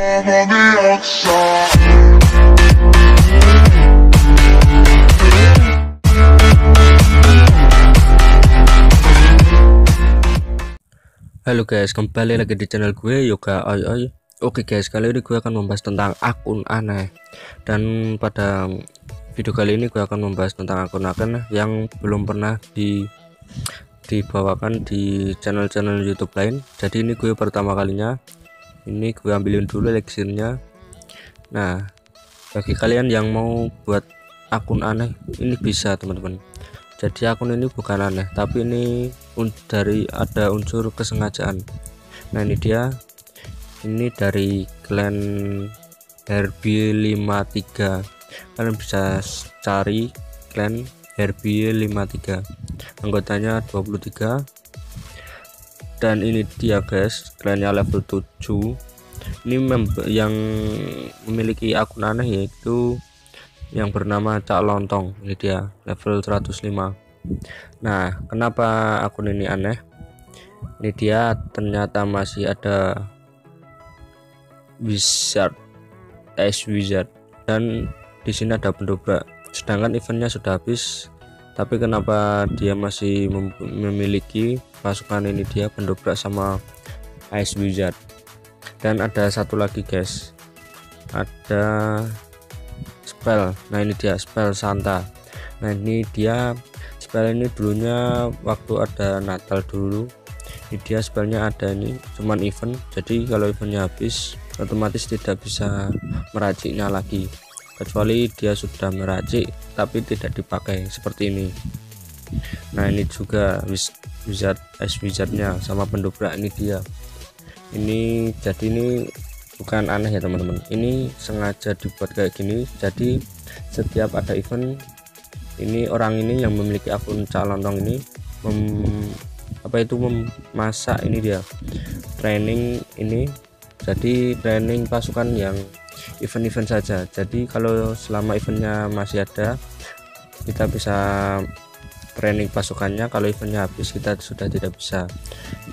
Halo guys, kembali lagi di channel gue Yoga OiOi. Oke guys, kali ini gue akan membahas tentang akun aneh. Dan pada video kali ini gue akan membahas tentang akun-akun yang belum pernah dibawakan di channel-channel YouTube lain. Jadi ini gue pertama kalinya. Ini gue ambilin dulu leksirnya. Nah, bagi kalian yang mau buat akun aneh, ini bisa teman-teman. Jadi akun ini bukan aneh, tapi ini ada unsur kesengajaan. Nah ini dia, ini dari clan RB53. Kalian bisa cari clan RB53, anggotanya 23. Dan ini dia guys, clannya level 7. Ini yang memiliki akun aneh yaitu yang bernama Cak Lontong. Ini dia level 105. Nah, kenapa akun ini aneh? Ini dia, ternyata masih ada wizard dan di sini ada pendobrak. Sedangkan eventnya sudah habis, tapi kenapa dia masih memiliki pasukan? Ini dia pendobrak sama ice wizard. Dan ada satu lagi guys, ada spell. Nah ini dia spell Santa. Nah ini dia spell, ini dulunya waktu ada Natal dulu. Ini dia spellnya ada, ini cuman event. Jadi kalau eventnya habis otomatis tidak bisa meraciknya lagi, kecuali dia sudah meracik tapi tidak dipakai seperti ini. Nah ini juga ice wizardnya sama pendobrak. Ini dia, ini jadi ini bukan aneh ya teman-teman, ini sengaja dibuat kayak gini. Jadi setiap ada event, ini orang ini yang memiliki akun Cak Lontong ini memasak ini dia training ini, jadi training pasukan yang event-event saja. Jadi kalau selama eventnya masih ada, kita bisa training pasukannya. Kalau eventnya habis, kita sudah tidak bisa.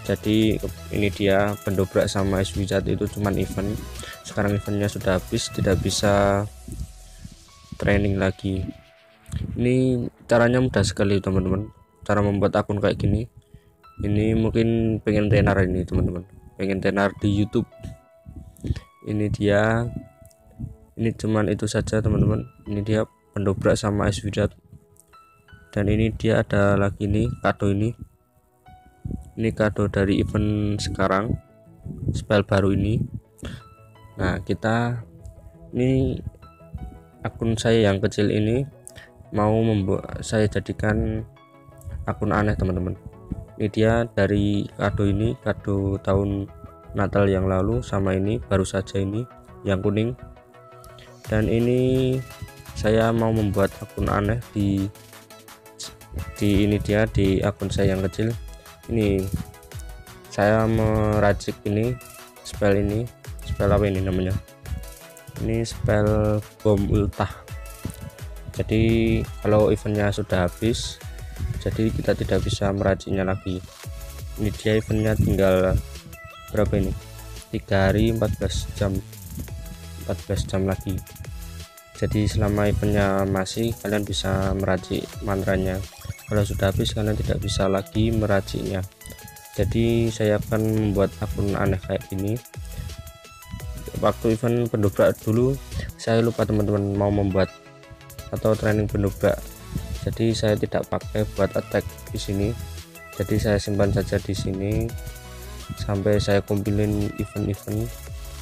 Jadi ini dia pendobrak sama ice wizard, itu cuman event. Sekarang eventnya sudah habis, tidak bisa training lagi. Ini caranya mudah sekali teman-teman, cara membuat akun kayak gini. Ini mungkin pengen tenar ini teman-teman, pengen tenar di YouTube. Ini dia, ini cuman itu saja teman-teman. Ini dia pendobrak sama ice wizard. Dan ini dia ada lagi nih kado, ini kado dari event sekarang, spell baru ini. Nah kita ini akun saya yang kecil ini mau membuat, saya jadikan akun aneh teman-teman. Ini dia dari kado, ini kado tahun Natal yang lalu, sama ini baru saja ini yang kuning. Dan ini saya mau membuat akun aneh di akun saya yang kecil ini. Saya meracik ini spell, ini spell apa ini namanya, ini spell bom ultah. Jadi kalau eventnya sudah habis, jadi kita tidak bisa meraciknya lagi. Ini dia eventnya tinggal berapa ini, 3 hari 14 jam, 14 jam lagi. Jadi selama eventnya masih, kalian bisa meracik mantranya. Kalau sudah habis, kalian tidak bisa lagi meraciknya. Jadi saya akan membuat akun aneh kayak gini. Waktu event pendobrak dulu saya lupa teman-teman mau membuat atau training pendobrak, jadi saya tidak pakai buat attack di sini. Jadi saya simpan saja di sini sampai saya kumpulin event-event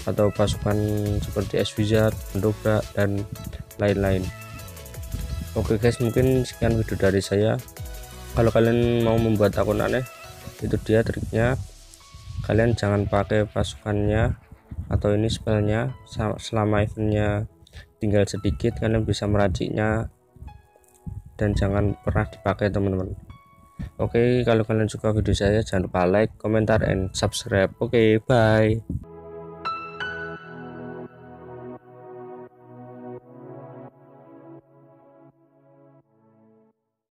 atau pasukan seperti ice wizard, pendobrak dan lain-lain. Oke guys, mungkin sekian video dari saya. Kalau kalian mau membuat akun aneh, itu dia triknya. Kalian jangan pakai pasukannya atau ini spellnya. Selama eventnya tinggal sedikit, kalian bisa meraciknya dan jangan pernah dipakai teman-teman. Oke, kalau kalian suka video saya, jangan lupa like, komentar, and subscribe. Oke, bye.